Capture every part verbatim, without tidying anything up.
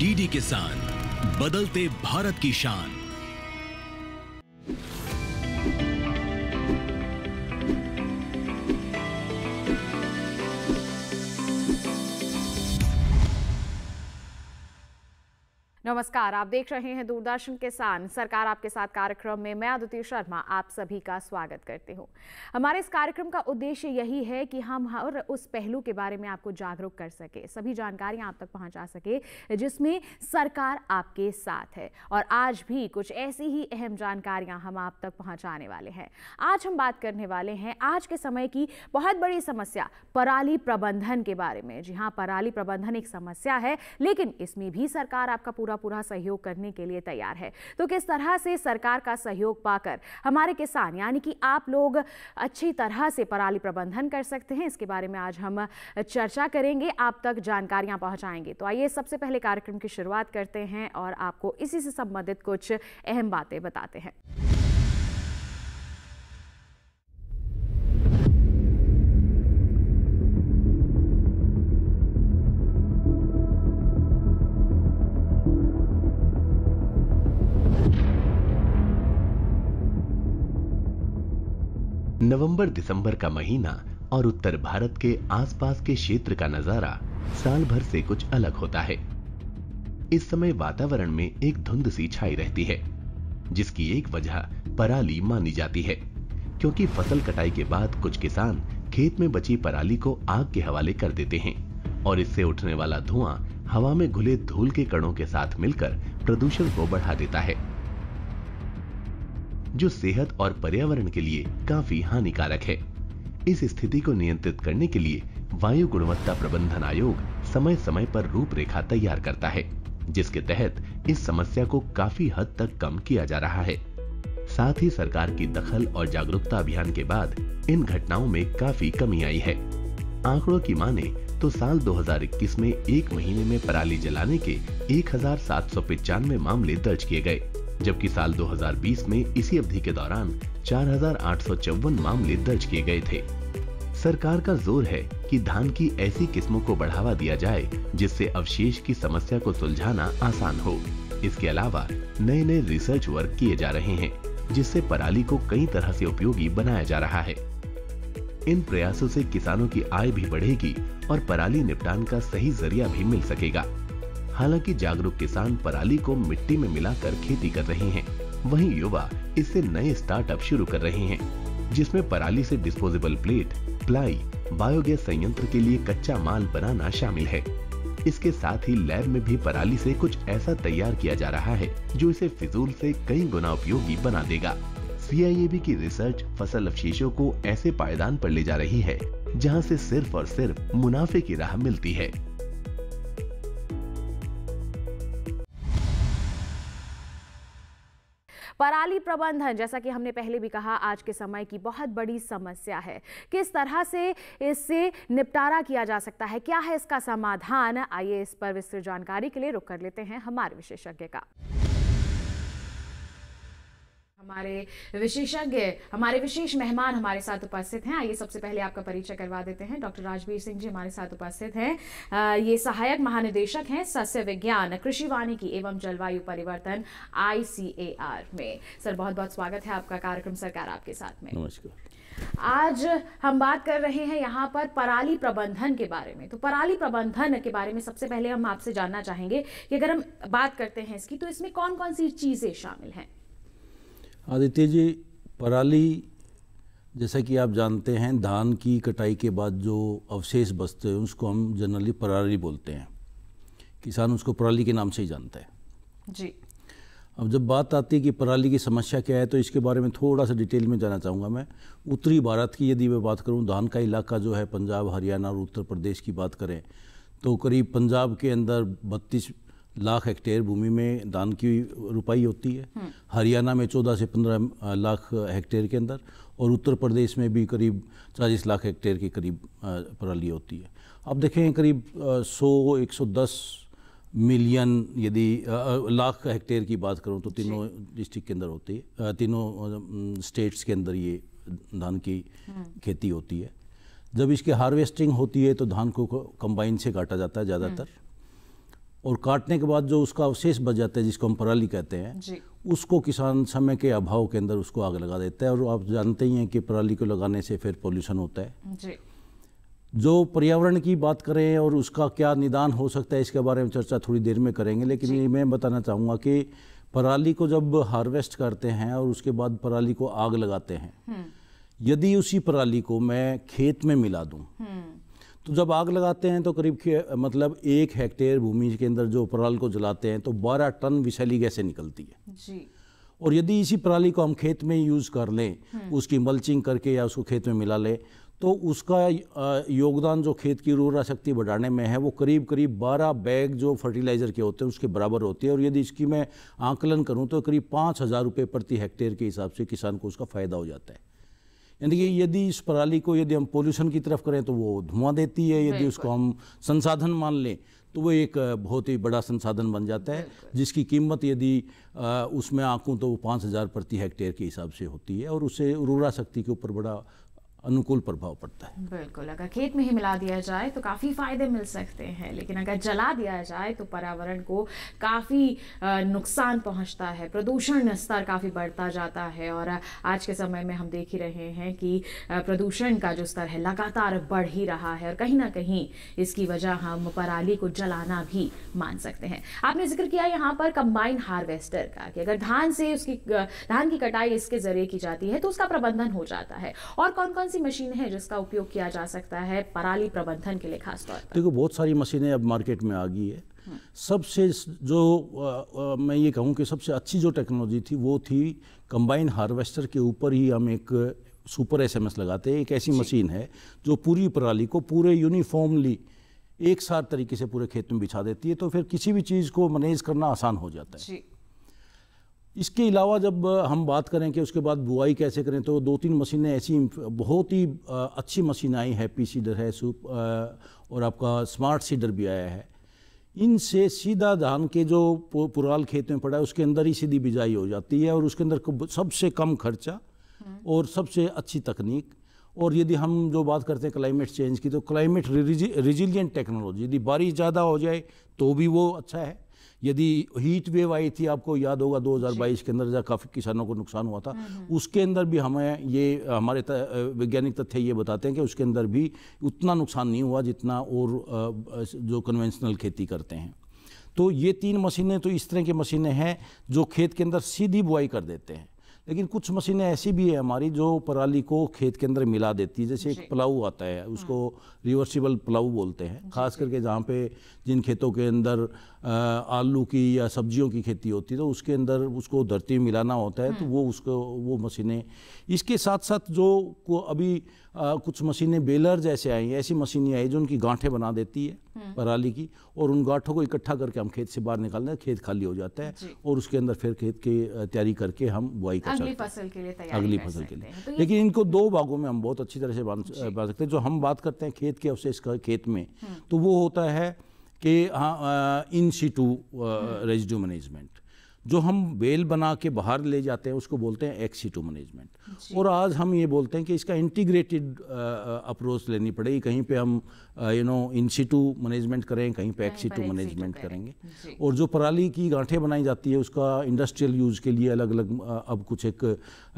DD किसान, बदलते भारत की शान। नमस्कार, आप देख रहे हैं दूरदर्शन किसान। सरकार आपके साथ कार्यक्रम में मैं अदिति शर्मा आप सभी का स्वागत करती हूं। हमारे इस कार्यक्रम का उद्देश्य यही है कि हम हर उस पहलू के बारे में आपको जागरूक कर सके, सभी जानकारियां आप तक पहुंचा सके जिसमें सरकार आपके साथ है। और आज भी कुछ ऐसी ही अहम जानकारियां हम आप तक पहुँचाने वाले हैं। आज हम बात करने वाले हैं आज के समय की बहुत बड़ी समस्या पराली प्रबंधन के बारे में। जी हाँ, पराली प्रबंधन एक समस्या है, लेकिन इसमें भी सरकार आपका पूरा पूरा सहयोग करने के लिए तैयार है। तो किस तरह से सरकार का सहयोग पाकर हमारे किसान यानी कि आप लोग अच्छी तरह से पराली प्रबंधन कर सकते हैं, इसके बारे में आज हम चर्चा करेंगे, आप तक जानकारियां पहुंचाएंगे। तो आइए सबसे पहले कार्यक्रम की शुरुआत करते हैं और आपको इसी से संबंधित कुछ अहम बातें बताते हैं। नवंबर दिसंबर का महीना और उत्तर भारत के आसपास के क्षेत्र का नजारा साल भर से कुछ अलग होता है। इस समय वातावरण में एक धुंध सी छाई रहती है, जिसकी एक वजह पराली मानी जाती है, क्योंकि फसल कटाई के बाद कुछ किसान खेत में बची पराली को आग के हवाले कर देते हैं और इससे उठने वाला धुआं हवा में घुले धूल के कणों के साथ मिलकर प्रदूषण को बढ़ा देता है, जो सेहत और पर्यावरण के लिए काफी हानिकारक है। इस स्थिति को नियंत्रित करने के लिए वायु गुणवत्ता प्रबंधन आयोग समय समय पर रूपरेखा तैयार करता है, जिसके तहत इस समस्या को काफी हद तक कम किया जा रहा है। साथ ही सरकार की दखल और जागरूकता अभियान के बाद इन घटनाओं में काफी कमी आई है। आंकड़ों की माने तो साल दो हजार इक्कीस में एक महीने में पराली जलाने के एक हजार सात सौ पचानवे मामले दर्ज किए गए, जबकि साल दो हजार बीस में इसी अवधि के दौरान चार हजार आठ सौ चौवन मामले दर्ज किए गए थे। सरकार का जोर है कि धान की ऐसी किस्मों को बढ़ावा दिया जाए जिससे अवशेष की समस्या को सुलझाना आसान हो। इसके अलावा नए नए रिसर्च वर्क किए जा रहे हैं, जिससे पराली को कई तरह से उपयोगी बनाया जा रहा है। इन प्रयासों से किसानों की आय भी बढ़ेगी और पराली निपटान का सही जरिया भी मिल सकेगा। हालांकि जागरूक किसान पराली को मिट्टी में मिलाकर खेती कर रहे हैं, वहीं युवा इससे नए स्टार्टअप शुरू कर रहे हैं, जिसमें पराली से डिस्पोजेबल प्लेट, प्लाई, बायोगैस संयंत्र के लिए कच्चा माल बनाना शामिल है। इसके साथ ही लैब में भी पराली से कुछ ऐसा तैयार किया जा रहा है जो इसे फिजूल से कई गुना उपयोगी बना देगा। सी आई ए बी की रिसर्च फसल अवशेषों को ऐसे पायदान पर ले जा रही है जहाँ से सिर्फ और सिर्फ मुनाफे की राह मिलती है। पराली प्रबंधन, जैसा कि हमने पहले भी कहा, आज के समय की बहुत बड़ी समस्या है। किस तरह से इससे निपटारा किया जा सकता है, क्या है इसका समाधान, आइए इस पर विस्तृत जानकारी के लिए रुख कर लेते हैं हमारे विशेषज्ञ का। हमारे विशेषज्ञ हमारे विशेष मेहमान हमारे साथ उपस्थित हैं। आइए सबसे पहले आपका परिचय करवा देते हैं। डॉक्टर राजबीर सिंह जी हमारे साथ उपस्थित हैं। ये सहायक महानिदेशक हैं सस्य विज्ञान, कृषि वानिकी एवं जलवायु परिवर्तन, आई सी ए आर में। सर, बहुत बहुत स्वागत है आपका कार्यक्रम सरकार आपके साथ में। नमस्कार। आज हम बात कर रहे हैं यहाँ पर पराली प्रबंधन के बारे में। तो पराली प्रबंधन के बारे में सबसे पहले हम आपसे जानना चाहेंगे कि अगर हम बात करते हैं इसकी, तो इसमें कौन कौन सी चीज़ें शामिल हैं। आदित्य जी, पराली जैसा कि आप जानते हैं, धान की कटाई के बाद जो अवशेष बचते हैं उसको हम जनरली पराली बोलते हैं। किसान उसको पराली के नाम से ही जानते हैं जी। अब जब बात आती है कि पराली की समस्या क्या है, तो इसके बारे में थोड़ा सा डिटेल में जाना चाहूँगा मैं। उत्तरी भारत की यदि मैं बात करूँ, धान का इलाका जो है पंजाब, हरियाणा और उत्तर प्रदेश की बात करें, तो करीब पंजाब के अंदर बत्तीस लाख हेक्टेयर भूमि में धान की रुपाई होती है, हरियाणा में चौदह से पंद्रह लाख हेक्टेयर के अंदर, और उत्तर प्रदेश में भी करीब चालीस लाख हेक्टेयर के करीब पराली होती है। अब देखें, करीब सौ एक सौ दस मिलियन यदि लाख हेक्टेयर की बात करूं तो तीनों डिस्ट्रिक्ट के अंदर होती है, तीनों स्टेट्स के अंदर ये धान की खेती होती है। जब इसकी हार्वेस्टिंग होती है तो धान को कंबाइन से काटा जाता है ज़्यादातर, और काटने के बाद जो उसका अवशेष बच जाता है जिसको हम पराली कहते हैं, उसको किसान समय के अभाव के अंदर उसको आग लगा देता है। और आप जानते ही हैं कि पराली को लगाने से फिर पॉल्यूशन होता है जी। जो पर्यावरण की बात करें और उसका क्या निदान हो सकता है, इसके बारे में चर्चा थोड़ी देर में करेंगे, लेकिन ये मैं बताना चाहूँगा कि पराली को जब हार्वेस्ट करते हैं और उसके बाद पराली को आग लगाते हैं, यदि उसी पराली को मैं खेत में मिला दूँ तो जब आग लगाते हैं तो करीब मतलब एक हेक्टेयर भूमि के अंदर जो पराल को जलाते हैं तो बारह टन विषैली गैसें निकलती है जी। और यदि इसी पराली को हम खेत में यूज़ कर लें, उसकी मल्चिंग करके या उसको खेत में मिला लें, तो उसका योगदान जो खेत की उर्वरा शक्ति बढ़ाने में है वो करीब करीब बारह बैग जो फर्टिलाइज़र के होते हैं उसके बराबर होती है। और यदि इसकी मैं आंकलन करूँ तो करीब पाँच हज़ार रुपये प्रति हेक्टेयर के हिसाब से किसान को उसका फ़ायदा हो जाता है। यानी कि यदि इस पराली को यदि हम पोल्यूशन की तरफ करें तो वो धुआं देती है, यदि उसको हम संसाधन मान लें तो वो एक बहुत ही बड़ा संसाधन बन जाता है, जिसकी कीमत यदि उसमें आंकूं तो वो पाँच हज़ार प्रति हेक्टेयर के हिसाब से होती है और उससे उर्वरा शक्ति के ऊपर बड़ा अनुकूल प्रभाव पड़ता है। बिल्कुल, अगर खेत में ही मिला दिया जाए तो काफ़ी फायदे मिल सकते हैं, लेकिन अगर जला दिया जाए तो पर्यावरण को काफ़ी नुकसान पहुंचता है, प्रदूषण स्तर काफ़ी बढ़ता जाता है। और आज के समय में हम देख ही रहे हैं कि प्रदूषण का जो स्तर है लगातार बढ़ ही रहा है और कहीं ना कहीं इसकी वजह हम पराली को जलाना भी मान सकते हैं। आपने जिक्र किया यहाँ पर कंबाइन हार्वेस्टर का कि अगर धान से उसकी धान की कटाई इसके जरिए की जाती है तो उसका प्रबंधन हो जाता है। और कौन कौन सी मशीन है जिसका उपयोग किया जा सकता है पराली प्रबंधन के लिए खास तौर पर? देखो, बहुत सारी मशीनें अब मार्केट में आ गई है। सबसे जो आ, आ, मैं ये कहूँ कि सबसे अच्छी जो टेक्नोलॉजी थी वो थी कंबाइन हार्वेस्टर के ऊपर ही हम एक सुपर एसएमएस लगाते हैं। एक ऐसी मशीन है जो पूरी पराली को पूरे यूनिफॉर्मली एक साथ तरीके से पूरे खेत में बिछा देती है, तो फिर किसी भी चीज़ को मैनेज करना आसान हो जाता है। इसके अलावा जब हम बात करें कि उसके बाद बुआई कैसे करें, तो दो तीन मशीनें ऐसी बहुत ही अच्छी मशीन आई है। हैप्पी सीडर है, सूप और आपका स्मार्ट सीडर भी आया है। इनसे सीधा धान के जो पुराल खेत में पड़ा है उसके अंदर ही सीधी बिजाई हो जाती है और उसके अंदर सबसे कम खर्चा और सबसे अच्छी तकनीक। और यदि हम जो बात करते हैं क्लाइमेट चेंज की, तो क्लाइमेट रेजिलिएंट टेक्नोलॉजी, यदि बारिश ज़्यादा हो जाए तो भी वो अच्छा है। यदि हीट वेव आई थी, आपको याद होगा दो हज़ार बाईस के अंदर काफ़ी किसानों को नुकसान हुआ था, उसके अंदर भी हमें ये हमारे वैज्ञानिक तथ्य ये बताते हैं कि उसके अंदर भी उतना नुकसान नहीं हुआ जितना और जो कन्वेंशनल खेती करते हैं। तो ये तीन मशीनें, तो इस तरह की मशीनें हैं जो खेत के अंदर सीधी बुआई कर देते हैं। लेकिन कुछ मशीनें ऐसी भी है हमारी जो पराली को खेत के अंदर मिला देती है। जैसे एक प्लाऊ आता है, उसको रिवर्सिबल प्लाऊ बोलते हैं, खास करके जहाँ पे जिन खेतों के अंदर आलू की या सब्जियों की खेती होती है तो उसके अंदर उसको धरती में मिलाना होता है, तो वो उसको वो मशीनें। इसके साथ साथ जो को अभी आ, कुछ मशीनें बेलर जैसे आई हैं, ऐसी मशीनें आई जो उनकी गांठें बना देती है पराली की, और उन गांठों को इकट्ठा करके हम खेत से बाहर निकालते हैं, खेत खाली हो जाता है और उसके अंदर फिर खेत की तैयारी करके हम बुआई कर सकते हैं अगली फसल के लिए तैयार अगली फसल के लिए। तो लेकिन इनको दो भागों में हम बहुत अच्छी तरह से बांध सकते हैं। जो हम बात करते हैं खेत के अवशेष का खेत में, तो वो होता है कि हाँ इन सीटू रेजिड्यू मैनेजमेंट। जो हम बेल बना के बाहर ले जाते हैं उसको बोलते हैं एक्स सीटू मैनेजमेंट। और आज हम ये बोलते हैं कि इसका इंटीग्रेटेड अप्रोच लेनी पड़ेगी। कहीं पे हम you know in situ management करें, कहीं पे एक्स सीटू मैनेजमेंट करेंगे। और जो पराली की गांठें बनाई जाती है उसका इंडस्ट्रियल यूज़ के लिए अलग अलग अब कुछ एक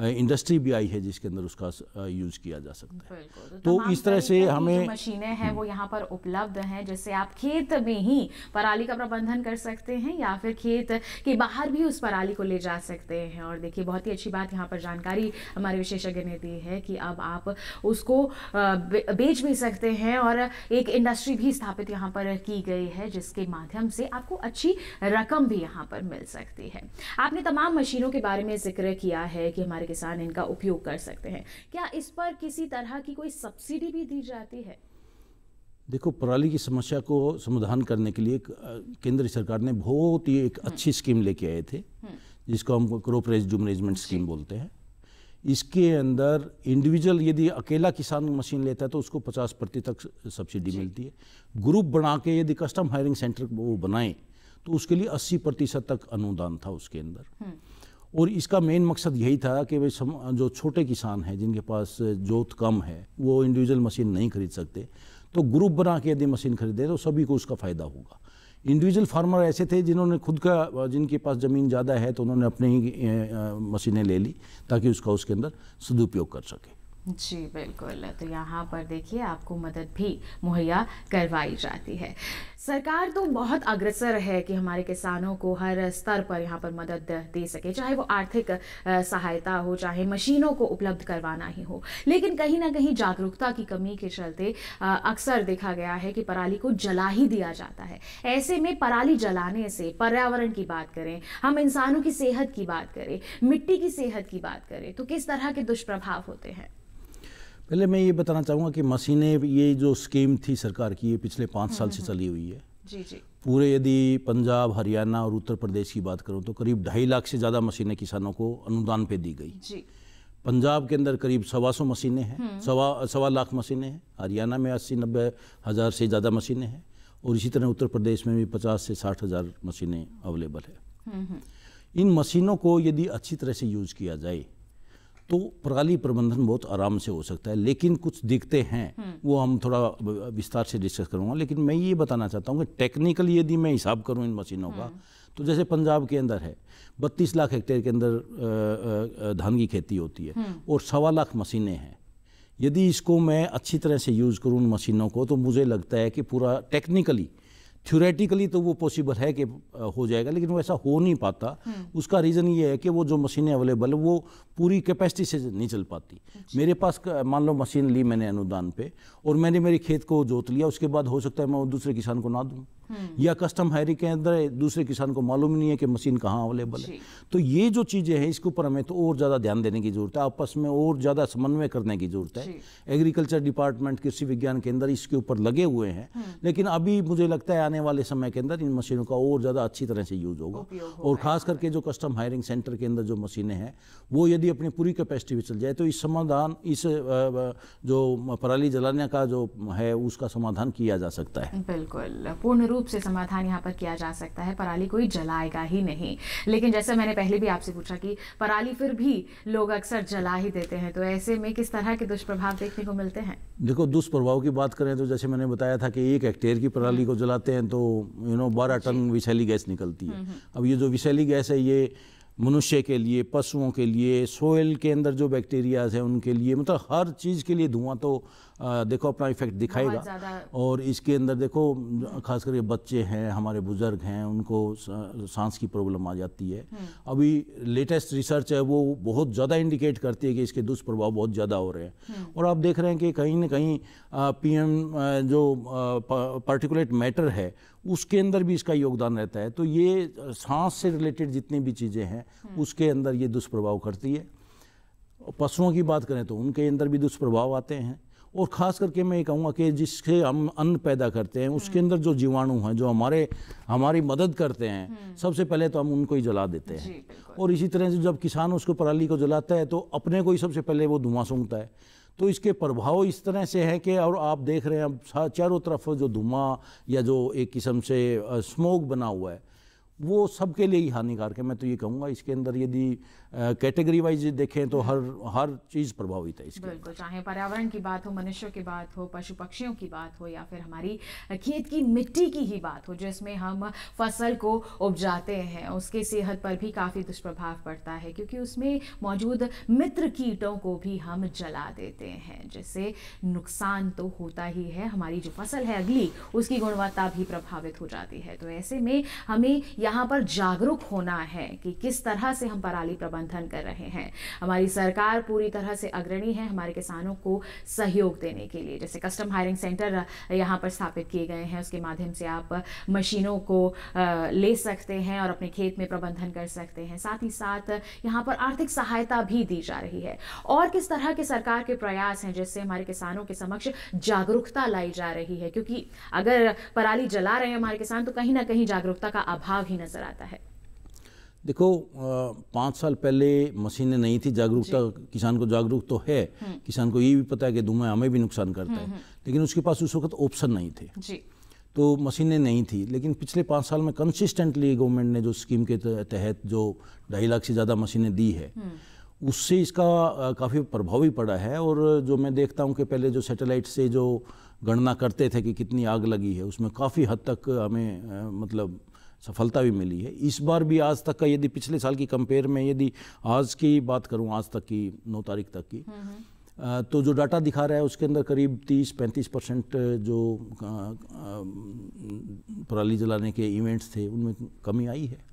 इंडस्ट्री भी आई है जिसके अंदर उसका यूज़ किया जा सकता है। तो इस तरह से हमें मशीनें हैं वो यहाँ पर उपलब्ध हैं, जैसे आप खेत में ही पराली का प्रबंधन कर सकते हैं या फिर खेत के बाहर भी उस पराली को ले जा सकते हैं। और देखिए, बहुत ही अच्छी बात यहाँ पर जानकारी हमारे विशेषज्ञ ने दी है कि अब आप उसको बेच भी सकते हैं और एक इंडस्ट्री भी स्थापित यहाँ पर की गई है जिसके माध्यम से आपको अच्छी रकम भी यहाँ पर मिल सकती है। आपने तमाम मशीनों के बारे में जिक्र किया है कि हमारे किसान इनका उपयोग कर सकते हैं। क्या इस पर किसी तरह की कोई सब्सिडी भी दी जाती है? देखो, पराली की समस्या को समाधान करने के लिए केंद्र सरकार ने बहुत ही एक अच्छी स्कीम लेके आए थे जिसको हम क्रॉप रेजिड्यू मैनेजमेंट स्कीम बोलते हैं। इसके अंदर इंडिविजुअल यदि अकेला किसान मशीन लेता है तो उसको पचास प्रतिशत तक सब्सिडी मिलती है। ग्रुप बना के यदि कस्टम हायरिंग सेंटर वो बनाए तो उसके लिए अस्सी प्रतिशत तक अनुदान था उसके अंदर। और इसका मेन मकसद यही था कि भाई जो छोटे किसान हैं जिनके पास जोत कम है वो इंडिविजुअल मशीन नहीं खरीद सकते, तो ग्रुप बना के यदि मशीन खरीदे तो सभी को उसका फ़ायदा होगा। इंडिविजुअल फार्मर ऐसे थे जिन्होंने खुद का, जिनके पास ज़मीन ज़्यादा है तो उन्होंने अपने ही मशीनें ले ली ताकि उसका उसके अंदर सदुपयोग कर सके। जी बिल्कुल, तो यहाँ पर देखिए आपको मदद भी मुहैया करवाई जाती है। सरकार तो बहुत अग्रसर है कि हमारे किसानों को हर स्तर पर यहाँ पर मदद दे सके, चाहे वो आर्थिक सहायता हो, चाहे मशीनों को उपलब्ध करवाना ही हो। लेकिन कहीं ना कहीं जागरूकता की कमी के चलते अक्सर देखा गया है कि पराली को जला ही दिया जाता है। ऐसे में पराली जलाने से, पर्यावरण की बात करें हम, इंसानों की सेहत की बात करें, मिट्टी की सेहत की बात करें, तो किस तरह के दुष्प्रभाव होते हैं? पहले मैं ये बताना चाहूँगा कि मशीनें, ये जो स्कीम थी सरकार की, ये पिछले पाँच साल से चली हुई है। जी जी। पूरे यदि पंजाब, हरियाणा और उत्तर प्रदेश की बात करूँ तो करीब ढाई लाख से ज़्यादा मशीनें किसानों को अनुदान पे दी गई। जी। पंजाब के अंदर करीब सवा सौ मशीनें हैं, सवा सवा लाख मशीनें हैं। हरियाणा में अस्सी नब्बे हज़ार से ज़्यादा मशीनें हैं और इसी तरह उत्तर प्रदेश में भी पचास से साठ हज़ार मशीनें अवेलेबल है। इन मशीनों को यदि अच्छी तरह से यूज़ किया जाए तो पराली प्रबंधन बहुत आराम से हो सकता है। लेकिन कुछ दिखते हैं, वो हम थोड़ा विस्तार से डिस्कस करूंगा। लेकिन मैं ये बताना चाहता हूँ कि टेक्निकली यदि मैं हिसाब करूँ इन मशीनों का, तो जैसे पंजाब के अंदर है बत्तीस लाख हेक्टेयर के अंदर धान की खेती होती है और सवा लाख मशीनें हैं। यदि इसको मैं अच्छी तरह से यूज़ करूँ उन मशीनों को, तो मुझे लगता है कि पूरा टेक्निकली, थ्योरेटिकली तो वो पॉसिबल है कि हो जाएगा, लेकिन वो ऐसा हो नहीं पाता। उसका रीज़न ये है कि वो जो मशीनें अवेलेबल है वो पूरी कैपेसिटी से नहीं चल पाती। मेरे पास मान लो मशीन ली मैंने अनुदान पे और मैंने मेरे खेत को जोत लिया, उसके बाद हो सकता है मैं वो दूसरे किसान को ना दूँ, या कस्टम हायरी के अंदर दूसरे किसान को मालूम नहीं है कि मशीन कहाँ अवेलेबल है। तो ये जो चीज़ें हैं, इसके ऊपर हमें तो और ज़्यादा ध्यान देने की ज़रूरत है, आपस में और ज़्यादा समन्वय करने की ज़रूरत है। एग्रीकल्चर डिपार्टमेंट, कृषि विज्ञान केंद्र इसके ऊपर लगे हुए हैं, लेकिन अभी मुझे लगता है आने वाले समय के अंदर इन मशीनों का और ज़्यादा अच्छी तरह से यूज़ होगा। और ख़ास करके जो कस्टम हायरिंग सेंटर के अंदर जो मशीनें हैं, वो यदि अपनी पूरी कैपेसिटी में चल जाए तो इस समाधान, इस जो पराली जलाने का जो है, उसका समाधान किया जा सकता है। बिल्कुल, पूर्ण रूप से समाधान यहाँ पर किया जा सकता है, पराली कोई जलाएगा ही नहीं। लेकिन जैसे मैंने पहले भी आपसे पूछा कि पराली फिर भी लोग अक्सर जला ही देते हैं, तो ऐसे में किस तरह के दुष्प्रभाव देखने को मिलते हैं? देखो, दुष्प्रभाव की बात करें तो जैसे मैंने बताया था कि एक हेक्टेयर की पराली को जलाते हैं तो यू नो बारह टन विषैली गैस निकलती है। अब ये जो विषैली गैस है, ये मनुष्य के लिए, पशुओं के लिए, सोयल के अंदर जो बैक्टीरियाज हैं उनके लिए, मतलब हर चीज़ के लिए धुआं तो आ, देखो अपना इफेक्ट दिखाएगा। और इसके अंदर देखो खास करके बच्चे हैं, हमारे बुजुर्ग हैं, उनको सांस की प्रॉब्लम आ जाती है। अभी लेटेस्ट रिसर्च है वो बहुत ज़्यादा इंडिकेट करती है कि इसके दुष्प्रभाव बहुत ज़्यादा हो रहे हैं। और आप देख रहे हैं कि कहीं ना कहीं पीएम जो पार्टिकुलेट मैटर है उसके अंदर भी इसका योगदान रहता है। तो ये सांस से रिलेटेड जितनी भी चीज़ें हैं उसके अंदर ये दुष्प्रभाव करती है। पशुओं की बात करें तो उनके अंदर भी दुष्प्रभाव आते हैं। और ख़ास करके मैं ये कहूँगा कि जिससे हम अन्न पैदा करते हैं उसके अंदर जो जीवाणु हैं जो हमारे हमारी मदद करते हैं, सबसे पहले तो हम उनको ही जला देते हैं। और इसी तरह से जब किसान उसको पराली को जलाता है तो अपने को ही सबसे पहले वो धुआं सूंघता है। तो इसके प्रभाव इस तरह से हैं कि, और आप देख रहे हैं अब चारों तरफ जो धुआं या जो एक किस्म से स्मोक बना हुआ है वो सबके लिए ही हानिकारक है। मैं तो ये कहूँगा इसके अंदर यदि कैटेगरी वाइज देखें तो हर हर चीज़ प्रभावित है इसके। बिल्कुल, चाहे पर्यावरण की बात हो, मनुष्यों की बात हो, पशु पक्षियों की बात हो, या फिर हमारी खेत की मिट्टी की ही बात हो जिसमें हम फसल को उपजाते हैं, उसके सेहत पर भी काफ़ी दुष्प्रभाव पड़ता है क्योंकि उसमें मौजूद मित्र कीटों को भी हम जला देते हैं, जिससे नुकसान तो होता ही है, हमारी जो फसल है अगली उसकी गुणवत्ता भी प्रभावित हो जाती है। तो ऐसे में हमें यहाँ पर जागरूक होना है कि किस तरह से हम पराली प्रबंधन कर रहे हैं। हमारी सरकार पूरी तरह से अग्रणी है हमारे किसानों को सहयोग देने के लिए, जैसे कस्टम हायरिंग सेंटर यहाँ पर स्थापित किए गए हैं, उसके माध्यम से आप मशीनों को ले सकते हैं और अपने खेत में प्रबंधन कर सकते हैं। साथ ही साथ यहाँ पर आर्थिक सहायता भी दी जा रही है। और किस तरह के सरकार के प्रयास हैं जिससे हमारे किसानों के समक्ष जागरूकता लाई जा रही है? क्योंकि अगर पराली जला रहे हैं हमारे किसान तो कहीं ना कहीं जागरूकता का अभाव नजर आता है। देखो, पाँच साल पहले मशीनें नहीं थी, जागरूकता, किसान को जागरूक तो है, किसान को ये भी पता है कि धुआं हमें भी नुकसान करता है, लेकिन उसके पास उस वक्त ऑप्शन नहीं थे। जी। तो मशीनें नहीं थी, लेकिन पिछले पाँच साल में कंसिस्टेंटली गवर्नमेंट ने जो स्कीम के तहत जो ढाई लाख से ज़्यादा मशीनें दी है उससे इसका काफ़ी प्रभाव भी पड़ा है। और जो मैं देखता हूँ कि पहले जो सैटेलाइट से जो गणना करते थे कि कितनी आग लगी है, उसमें काफ़ी हद तक हमें मतलब सफलता भी मिली है। इस बार भी आज तक का, यदि पिछले साल की कंपेयर में यदि आज की बात करूँ, आज तक की नौ तारीख तक की, तो जो डाटा दिखा रहा है उसके अंदर करीब तीस पैंतीस परसेंट जो पराली जलाने के इवेंट्स थे उनमें कमी आई है।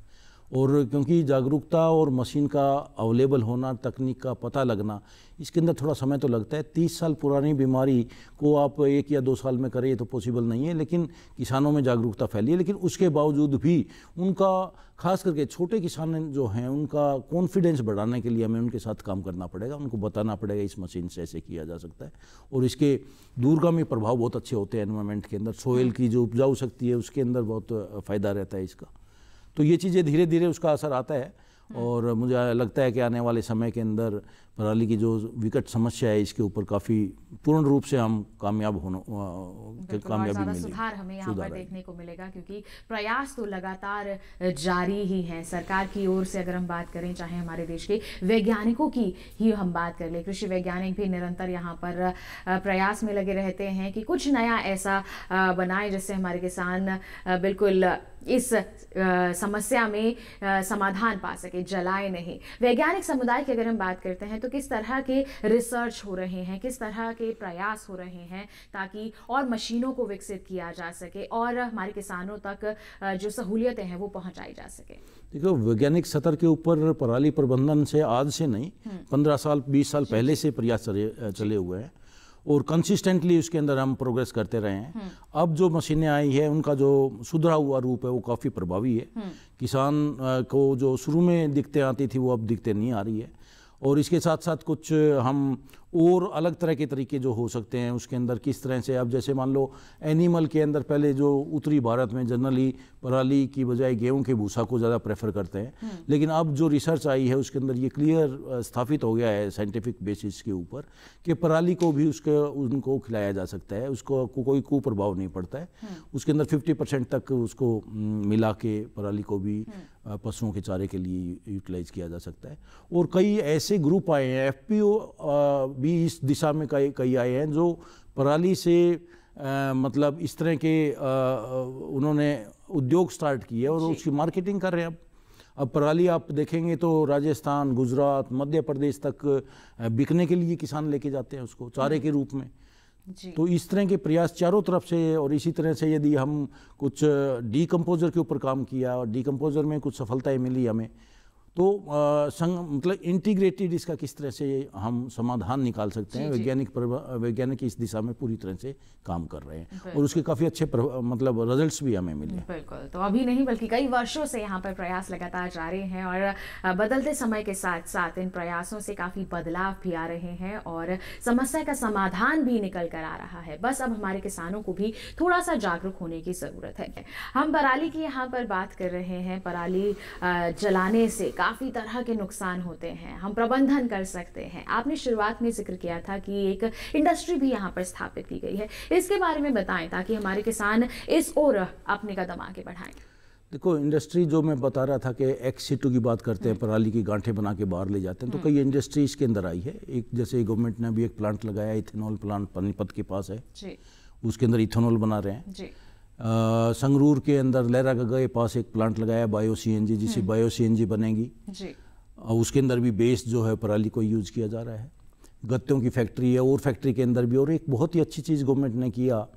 और क्योंकि जागरूकता और मशीन का अवेलेबल होना, तकनीक का पता लगना, इसके अंदर थोड़ा समय तो लगता है। तीस साल पुरानी बीमारी को आप एक या दो साल में करें तो पॉसिबल नहीं है, लेकिन किसानों में जागरूकता फैली है। लेकिन उसके बावजूद भी उनका, खास करके छोटे किसान जो हैं, उनका कॉन्फिडेंस बढ़ाने के लिए हमें उनके साथ काम करना पड़ेगा, उनको बताना पड़ेगा इस मशीन से ऐसे किया जा सकता है। और इसके दूरगामी प्रभाव बहुत अच्छे होते हैं एनवायरमेंट के अंदर, सोयल की जो उपजाऊ शक्ति है उसके अंदर बहुत फ़ायदा रहता है इसका। तो ये चीज़ें धीरे धीरे उसका असर आता है। और मुझे लगता है कि आने वाले समय के अंदर पराली की जो विकट समस्या है इसके ऊपर काफ़ी पूर्ण रूप से हम कामयाब होना, कामयाबी मिलेगी, सुधार हमें यहाँ पर देखने को मिलेगा, क्योंकि प्रयास तो लगातार जारी ही हैं सरकार की ओर से। अगर हम बात करें, चाहे हमारे देश के वैज्ञानिकों की ही हम बात कर लें, कृषि वैज्ञानिक भी निरंतर यहाँ पर प्रयास में लगे रहते हैं कि कुछ नया ऐसा बनाए जिससे हमारे किसान बिल्कुल इस समस्या में समाधान पा सके, जलाए नहीं। वैज्ञानिक समुदाय की अगर हम बात करते हैं तो किस तरह के रिसर्च हो रहे हैं, किस तरह के प्रयास हो रहे हैं ताकि और मशीनों को विकसित किया जा सके और हमारे किसानों तक जो सहूलियतें हैं वो पहुंचाई जा सके। देखो, वैज्ञानिक स्तर के ऊपर पराली प्रबंधन से आज से नहीं, पंद्रह साल बीस साल पहले से प्रयास चले हुए हैं और कंसिस्टेंटली उसके अंदर हम प्रोग्रेस करते रहे हैं। अब जो मशीनें आई है उनका जो सुधरा हुआ रूप है वो काफ़ी प्रभावी है। किसान को जो शुरू में दिक्कतें आती थी वो अब दिक्कतें नहीं आ रही है। और इसके साथ साथ कुछ हम और अलग तरह के तरीके जो हो सकते हैं उसके अंदर किस तरह से, अब जैसे मान लो एनिमल के अंदर, पहले जो उत्तरी भारत में जनरली पराली की बजाय गेहूं के भूसा को ज़्यादा प्रेफर करते हैं, लेकिन अब जो रिसर्च आई है उसके अंदर ये क्लियर स्थापित हो गया है साइंटिफिक बेसिस के ऊपर कि पराली को भी उसके उनको खिलाया जा सकता है, उसको को, कोई कुप्रभाव नहीं पड़ता है। उसके अंदर फिफ्टी परसेंट तक उसको मिला के पराली को भी पशुओं के चारे के लिए यूटिलाइज किया जा सकता है। और कई ऐसे ग्रुप आए हैं, एफ पी ओ भी इस दिशा में कई कई आए हैं जो पराली से आ, मतलब इस तरह के आ, उन्होंने उद्योग स्टार्ट किए और उसकी मार्केटिंग कर रहे हैं। अब अब पराली आप देखेंगे तो राजस्थान, गुजरात, मध्य प्रदेश तक बिकने के लिए किसान लेके जाते हैं उसको चारे के रूप में। तो इस तरह के प्रयास चारों तरफ से, और इसी तरह से यदि हम कुछ डीकम्पोजर के ऊपर काम किया और डीकम्पोजर में कुछ सफलताएँ मिली हमें, तो आ, संग मतलब इंटीग्रेटेड इसका किस तरह से हम समाधान निकाल सकते हैं। वैज्ञानिक वैज्ञानिक इस दिशा में पूरी तरह से काम कर रहे हैं और उसके काफ़ी अच्छे मतलब रिजल्ट्स भी हमें मिले। बिल्कुल, तो अभी नहीं बल्कि कई वर्षों से यहाँ पर प्रयास लगातार जारी हैं और बदलते समय के साथ साथ इन प्रयासों से काफ़ी बदलाव भी आ रहे हैं और समस्या का समाधान भी निकल कर आ रहा है। बस अब हमारे किसानों को भी थोड़ा सा जागरूक होने की ज़रूरत है। हम पराली की यहाँ पर बात कर रहे हैं, पराली जलाने से काफ़ी तरह के नुकसान होते हैं, हम प्रबंधन कर सकते हैं। आपने शुरुआत में जिक्र किया था कि एक इंडस्ट्री भी यहाँ पर स्थापित की गई है, इसके बारे में बताएं ताकि हमारे किसान इस ओर अपने कदम आगे बढ़ाएं। देखो, इंडस्ट्री जो मैं बता रहा था कि एक्स सीटू की बात करते हैं, पराली की गांठें बना के बाहर ले जाते हैं, तो कई इंडस्ट्री इसके अंदर आई है। एक जैसे गवर्नमेंट ने अभी एक प्लांट लगाया, इथेनॉल प्लांट पानीपत के पास है, उसके अंदर इथेनॉल बना रहे हैं। आ, संगरूर के अंदर लहरा गए पास एक प्लांट लगाया बायो सीएनजी, जिसे बायो सीएनजी बनेगी जी। और उसके अंदर भी बेस जो है पराली को यूज़ किया जा रहा है। गत्तों की फैक्ट्री है और फैक्ट्री के अंदर भी। और एक बहुत ही अच्छी चीज़ गवर्नमेंट ने किया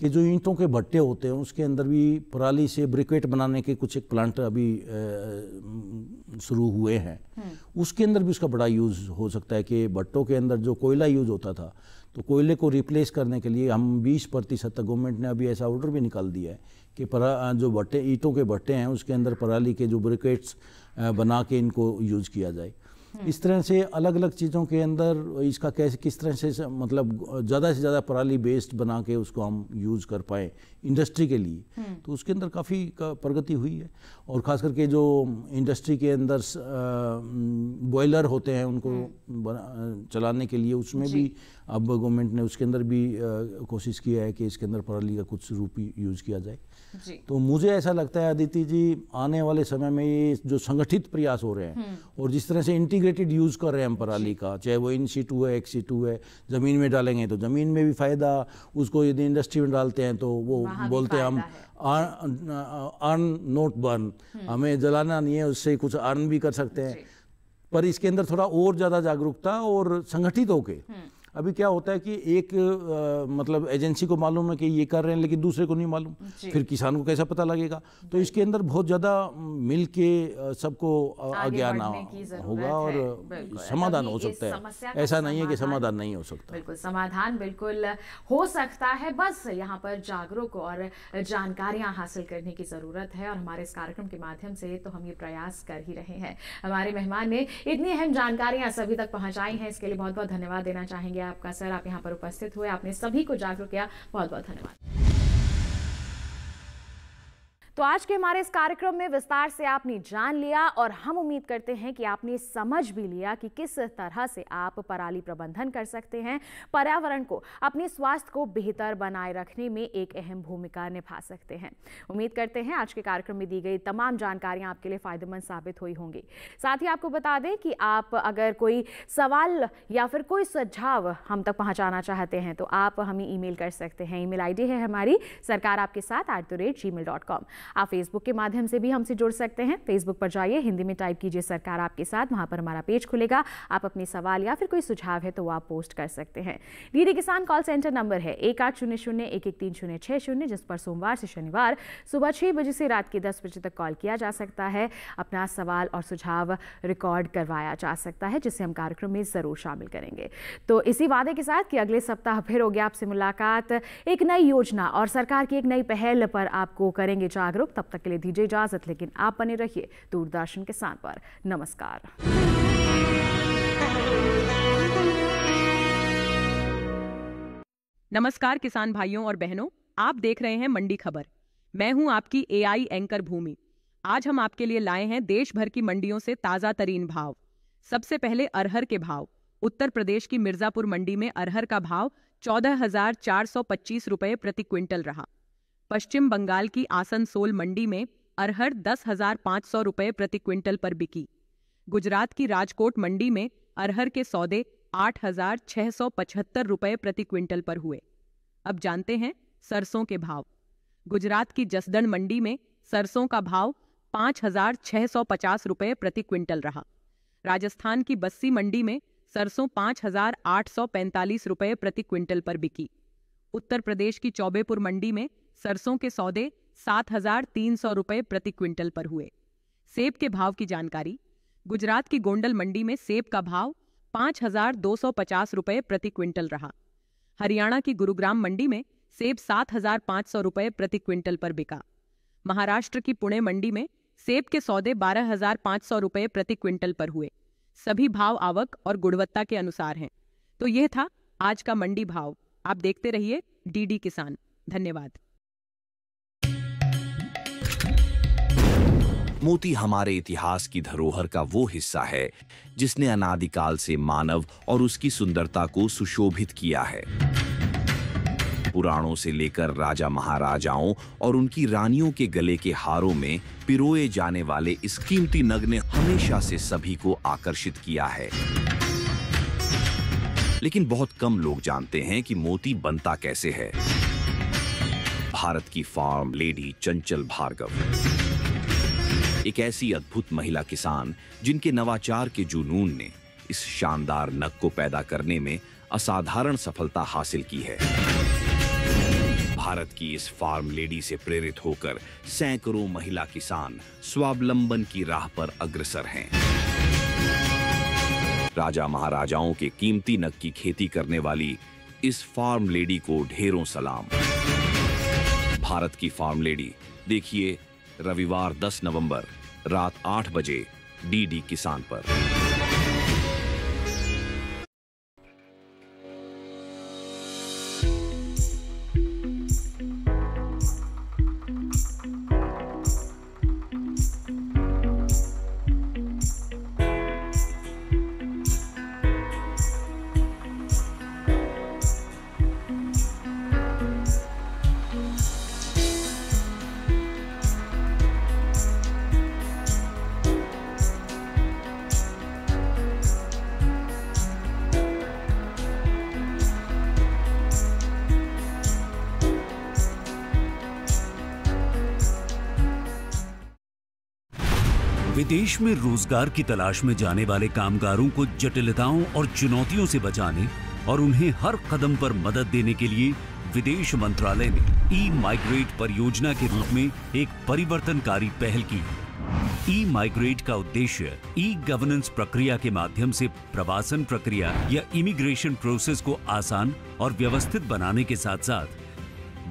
कि जो ईंटों के भट्टे होते हैं उसके अंदर भी पराली से ब्रिकेट बनाने के कुछ एक प्लांट अभी शुरू हुए हैं, उसके अंदर भी उसका बड़ा यूज़ हो सकता है। कि भट्टों के अंदर जो कोयला यूज़ होता था, तो कोयले को रिप्लेस करने के लिए हम बीस प्रतिशत तक, गवर्नमेंट ने अभी ऐसा ऑर्डर भी निकाल दिया है कि परा जो भट्टे, ईंटों के भट्टे हैं उसके अंदर पराली के जो ब्रिकेट्स बना के इनको यूज़ किया जाए। इस तरह से अलग अलग चीज़ों के अंदर इसका कैसे, किस तरह से मतलब ज़्यादा से ज़्यादा पराली बेस्ड बना के उसको हम यूज़ कर पाएँ, इंडस्ट्री के लिए, तो उसके अंदर काफ़ी प्रगति हुई है। और ख़ास करके जो इंडस्ट्री के अंदर बॉयलर होते हैं उनको चलाने के लिए, उसमें भी अब गवर्नमेंट ने उसके अंदर भी कोशिश किया है कि इसके अंदर पराली का कुछ रूप यूज़ किया जाए। तो मुझे ऐसा लगता है अदिति जी, आने वाले समय में ये जो संगठित प्रयास हो रहे हैं और जिस तरह से इंटीग्रेटेड यूज़ कर रहे हैं हम पराली का, चाहे वो इन सीटू है, एक सीटू है, ज़मीन में डालेंगे तो ज़मीन में भी फ़ायदा, उसको यदि इंडस्ट्री में डालते हैं तो वो बोलते हैं हम अर्न नोट बर्न, हमें जलाना नहीं है, उससे कुछ अर्न भी कर सकते हैं। पर इसके अंदर थोड़ा और ज़्यादा जागरूकता और संगठित होके, अभी क्या होता है कि एक आ, मतलब एजेंसी को मालूम है कि ये कर रहे हैं लेकिन दूसरे को नहीं मालूम, फिर किसान को कैसा पता लगेगा। तो इसके अंदर बहुत ज़्यादा मिलके सबको आगे आना होगा और समाधान हो सकता है। ऐसा नहीं है कि समाधान नहीं हो सकता, बिल्कुल समाधान बिल्कुल हो सकता है, बस यहाँ पर जागरूक और जानकारियाँ हासिल करने की ज़रूरत है। और हमारे इस कार्यक्रम के माध्यम से तो हम ये प्रयास कर ही रहे हैं। हमारे मेहमान ने इतनी अहम जानकारियाँ सभी तक पहुँचाई हैं, इसके लिए बहुत बहुत धन्यवाद देना चाहेंगे आपका सर। आप यहाँ पर उपस्थित हुए, आपने सभी को जागरूक किया, बहुत बहुत धन्यवाद। तो आज के हमारे इस कार्यक्रम में विस्तार से आपने जान लिया और हम उम्मीद करते हैं कि आपने समझ भी लिया कि किस तरह से आप पराली प्रबंधन कर सकते हैं, पर्यावरण को, अपने स्वास्थ्य को बेहतर बनाए रखने में एक अहम भूमिका निभा सकते हैं। उम्मीद करते हैं आज के कार्यक्रम में दी गई तमाम जानकारियां आपके लिए फ़ायदेमंद साबित हुई होंगी। साथ ही आपको बता दें कि आप अगर कोई सवाल या फिर कोई सुझाव हम तक पहुँचाना चाहते हैं तो आप हमें ईमेल कर सकते हैं। ईमेल आईडी है हमारी सरकार आपके साथ at the rate Gmail dot com. आप फेसबुक के माध्यम से भी हमसे जुड़ सकते हैं। फेसबुक पर जाइए, हिंदी में टाइप कीजिए सरकार आपके साथ, वहां पर हमारा पेज खुलेगा। आप अपने सवाल या फिर कोई सुझाव है तो आप पोस्ट कर सकते हैं। डीडी किसान कॉल सेंटर नंबर है एक आठ शून्य शून्य एक एक तीन शून्य छह शून्य, जिस पर सोमवार से शनिवार सुबह छह बजे से रात के दस बजे तक कॉल किया जा सकता है। अपना सवाल और सुझाव रिकॉर्ड करवाया जा सकता है, जिसे हम कार्यक्रम में जरूर शामिल करेंगे। तो इसी वादे के साथ कि अगले सप्ताह फिर होगी आपसे मुलाकात, एक नई योजना और सरकार की एक नई पहल पर आपको करेंगे जागरूक। तब तक के लिए दीजिए इजाजत, लेकिन आप बने रहिए दूरदर्शन किसान पर। नमस्कार नमस्कार। किसान भाइयों और बहनों, आप देख रहे हैं मंडी खबर। मैं हूं आपकी एआई एंकर भूमि। आज हम आपके लिए लाए हैं देश भर की मंडियों से ताजा तरीन भाव। सबसे पहले अरहर के भाव। उत्तर प्रदेश की मिर्जापुर मंडी में अरहर का भाव चौदह हजार चार सौ पच्चीस रुपए प्रति क्विंटल रहा। पश्चिम बंगाल की आसनसोल मंडी में अरहर दस हजार पाँच सौ रुपये प्रति क्विंटल पर बिकी। गुजरात की राजकोट मंडी में अरहर के सौदे आठ हजार छः सौ पचहत्तर रुपये प्रति क्विंटल पर हुए। अब जानते हैं सरसों के भाव। गुजरात की जसदण मंडी में सरसों का भाव पाँच हजार छः सौ पचास रुपये प्रति क्विंटल रहा। राजस्थान की बस्सी मंडी में सरसों पाँच हजार आठ सौ पैंतालीस रुपये प्रति क्विंटल पर बिकी। उत्तर प्रदेश की चौबेपुर मंडी में सरसों के सौदे सात हजार तीन सौ रुपये प्रति क्विंटल पर हुए। सेब के भाव की जानकारी। गुजरात की गोंडल मंडी में सेब का भाव पाँच हजार दो सौ पचास रुपये प्रति क्विंटल रहा। हरियाणा की गुरुग्राम मंडी में सेब सात हजार पाँच सौ रुपये प्रति क्विंटल पर बिका। महाराष्ट्र की पुणे मंडी में सेब के सौदे बारह हजार पाँच सौ रुपये प्रति क्विंटल पर हुए। सभी भाव आवक और गुणवत्ता के अनुसार हैं। तो यह था आज का मंडी भाव। आप देखते रहिए डीडी किसान। धन्यवाद। मोती हमारे इतिहास की धरोहर का वो हिस्सा है जिसने अनादिकाल से मानव और उसकी सुंदरता को सुशोभित किया है। पुराणों से लेकर राजा महाराजाओं और उनकी रानियों के गले के हारों में पिरोए जाने वाले इस कीमती नग ने हमेशा से सभी को आकर्षित किया है। लेकिन बहुत कम लोग जानते हैं कि मोती बनता कैसे है। भारत की फार्म लेडी चंचल भार्गव एक ऐसी अद्भुत महिला किसान जिनके नवाचार के जुनून ने इस शानदार नग को पैदा करने में असाधारण सफलता हासिल की है। भारत की इस फार्म लेडी से प्रेरित होकर सैकड़ों महिला किसान स्वावलंबन की राह पर अग्रसर हैं। राजा महाराजाओं के कीमती नग की खेती करने वाली इस फार्म लेडी को ढेरों सलाम। भारत की फार्म लेडी देखिए रविवार दस नवंबर रात आठ बजे डीडी किसान पर। विदेश में रोजगार की तलाश में जाने वाले कामगारों को जटिलताओं और चुनौतियों से बचाने और उन्हें हर कदम पर मदद देने के लिए विदेश मंत्रालय ने ई माइग्रेट परियोजना के रूप में एक परिवर्तनकारी पहल की। ई माइग्रेट का उद्देश्य ई गवर्नेंस प्रक्रिया के माध्यम से प्रवासन प्रक्रिया या इमिग्रेशन प्रोसेस को आसान और व्यवस्थित बनाने के साथ साथ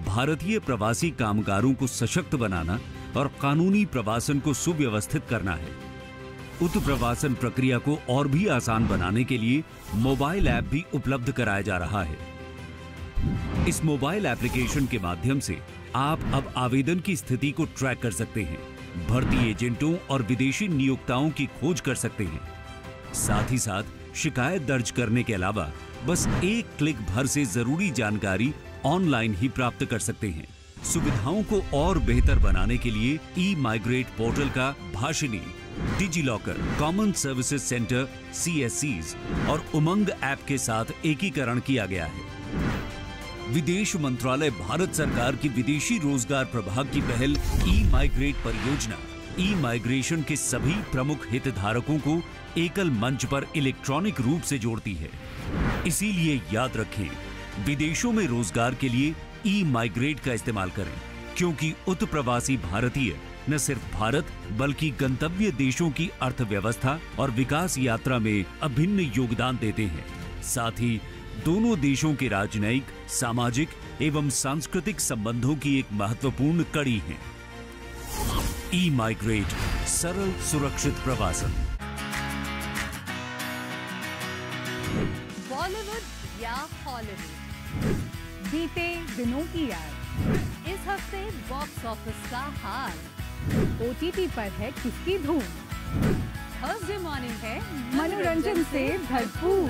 भारतीय प्रवासी कामगारों को सशक्त बनाना और कानूनी प्रवासन को सुव्यवस्थित करना है। उक्त प्रवासन प्रक्रिया को और भी आसान बनाने के लिए मोबाइल ऐप भी उपलब्ध कराया जा रहा है। इस मोबाइल एप्लीकेशन के माध्यम से आप अब आवेदन की स्थिति को ट्रैक कर सकते हैं, भर्ती एजेंटों और विदेशी नियोक्ताओं की खोज कर सकते हैं। साथ ही साथ शिकायत दर्ज करने के अलावा बस एक क्लिक भर से जरूरी जानकारी ऑनलाइन ही प्राप्त कर सकते हैं। सुविधाओं को और बेहतर बनाने के लिए ई माइग्रेट पोर्टल का Bhashini, DigiLocker, common services centre C S Cs और उमंग ऐप के साथ एकीकरण किया गया है। विदेश मंत्रालय भारत सरकार की विदेशी रोजगार प्रभाग की पहल ई माइग्रेट परियोजना ई माइग्रेशन के सभी प्रमुख हितधारकों को एकल मंच पर इलेक्ट्रॉनिक रूप से जोड़ती है। इसीलिए याद रखें, विदेशों में रोजगार के लिए ई माइग्रेट का इस्तेमाल करें, क्योंकि उत प्रवासी भारतीय न सिर्फ भारत बल्कि गंतव्य देशों की अर्थव्यवस्था और विकास यात्रा में अभिन्न योगदान देते हैं। साथ ही दोनों देशों के राजनयिक, सामाजिक एवं सांस्कृतिक संबंधों की एक महत्वपूर्ण कड़ी है। ई माइग्रेट, सरल सुरक्षित प्रवासन। बॉलीवुड या हॉलीवुड, बीते दिनों की याद। इस हफ्ते बॉक्स ऑफिस का हाल, ओ टी टी पर है किसकी धूम। थर्सडे मॉर्निंग है मनोरंजन से भरपूर।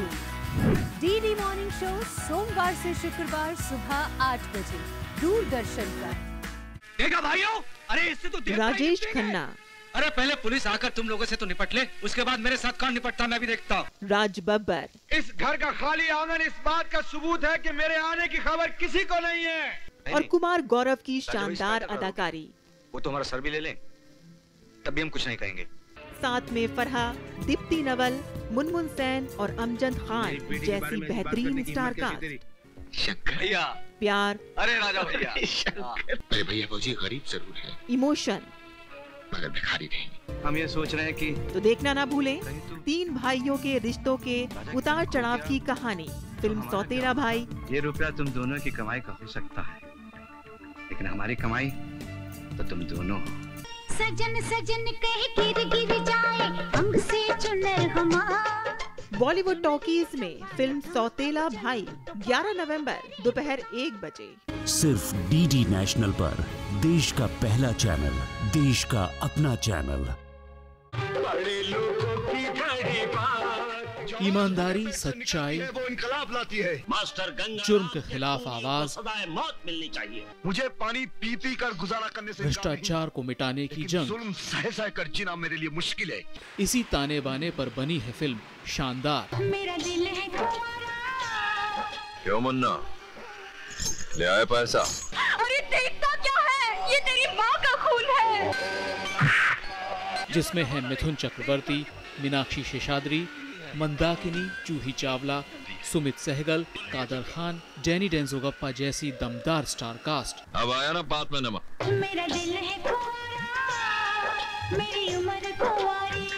डी डी मॉर्निंग शो सोमवार से शुक्रवार सुबह आठ बजे दूरदर्शन पर। देखा भाइयों, अरे इससे तो देखता राजेश खन्ना। अरे पहले पुलिस आकर तुम लोगों से तो निपट ले, उसके बाद मेरे साथ कौन निपटता मैं भी देखता हूँ। राज बब्बर। इस घर का खाली आंगन इस बात का सबूत है कि मेरे आने की खबर किसी को नहीं है। नहीं। और कुमार गौरव की शानदार अदाकारी। वो तो हमारा सर भी ले लें तब भी हम कुछ नहीं कहेंगे। साथ में फरहा, दीप्ति नवल, मुनमुन सैन और अमजद खान जैसी बेहतरीन स्टार कास्ट। प्यार, अरे राजा भैया, मेरे भैया फौजी गरीब जरूर है, इमोशन मगर भिखारी नहीं, हम ये सोच रहे हैं कि। तो देखना ना भूलें तीन भाइयों के रिश्तों के उतार चढ़ाव की कहानी, फिल्म सौतेला भाई। ये रुपया तुम दोनों की कमाई का हो सकता है, लेकिन हमारी कमाई तो तुम दोनों। सजन सजन कह गिर गिर जाए अंग से चुनर हमार। बॉलीवुड टॉकीज में फिल्म सौतेला भाई ग्यारह नवंबर दोपहर एक बजे सिर्फ डी डी नेशनल पर। देश का पहला चैनल, देश का अपना चैनल। बड़े लोगों की बड़ी बात, ईमानदारी, सच्चाई वो इनकलाब लाती है। मास्टर गंगा जुर्म के खिलाफ आवाज, सदाए मौत मिलनी चाहिए। मुझे पानी पी पी कर गुजारा करने से भ्रष्टाचार को मिटाने की जंग, जुर्म सह सह कर जीना मेरे लिए मुश्किल है। इसी ताने बाने पर बनी है फिल्म शानदार। मेरा दिल है तुम्हारा। क्यों मुन्ना ले आए पैसा? अरे देखता क्या है, ये तेरी माँ का खून है। जिसमें है मिथुन चक्रवर्ती, मीनाक्षी शेषाद्रि, मंदाकिनी, चूही चावला, सुमित सहगल, कादर खान, जेनी डेंजोगप्पा जैसी दमदार स्टार कास्ट। अब आया ना बात में नमक। मेरा दिल है कुंवारा, मेरी उम्र कुंवारी।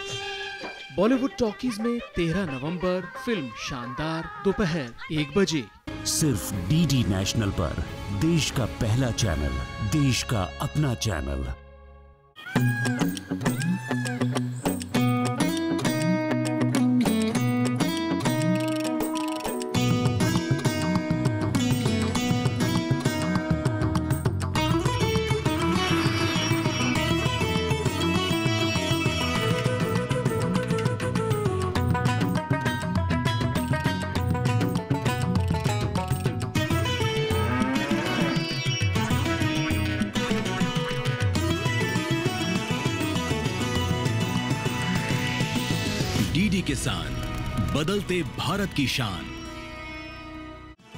बॉलीवुड टॉकीज में तेरह नवंबर फिल्म शानदार दोपहर एक बजे सिर्फ डी डी नेशनल पर। देश का पहला चैनल, देश का अपना चैनल। डी डी किसान, बदलते भारत की शान।